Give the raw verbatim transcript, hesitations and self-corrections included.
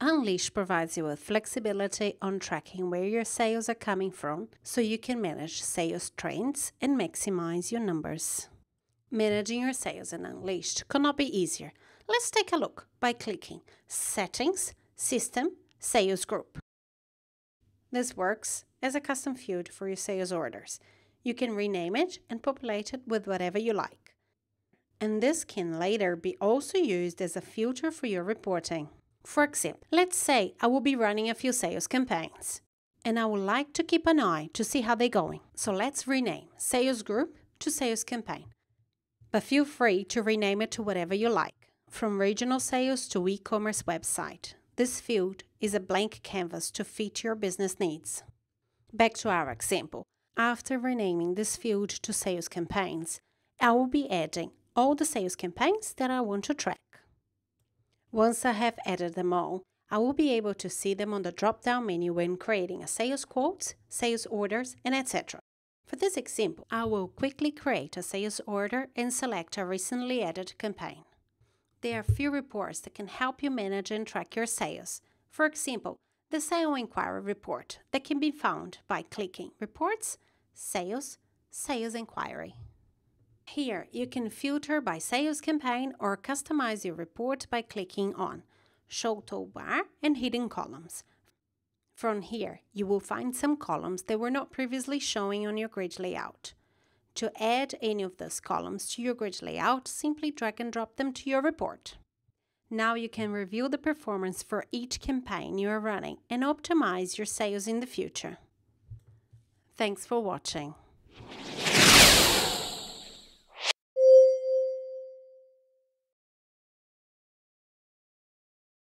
Unleashed provides you with flexibility on tracking where your sales are coming from, so you can manage sales trends and maximize your numbers. Managing your sales in Unleashed could not be easier. Let's take a look by clicking Settings, System, Sales Group. This works as a custom field for your sales orders. You can rename it and populate it with whatever you like. And this can later be also used as a filter for your reporting. For example, let's say I will be running a few sales campaigns and I would like to keep an eye to see how they're going. So let's rename Sales Group to Sales Campaign. But feel free to rename it to whatever you like, from regional sales to e-commerce website. This field is a blank canvas to fit your business needs. Back to our example. After renaming this field to Sales Campaigns, I will be adding all the sales campaigns that I want to track. Once I have added them all, I will be able to see them on the drop-down menu when creating a sales quote, sales orders, and et cetera. For this example, I will quickly create a sales order and select a recently added campaign. There are a few reports that can help you manage and track your sales. For example, the Sale Inquiry Report that can be found by clicking Reports, Sales, Sales Inquiry. Here, you can filter by sales campaign or customize your report by clicking on Show Toolbar and Hidden Columns. From here, you will find some columns that were not previously showing on your grid layout. To add any of those columns to your grid layout, simply drag and drop them to your report. Now you can review the performance for each campaign you are running and optimize your sales in the future. Thanks for watching.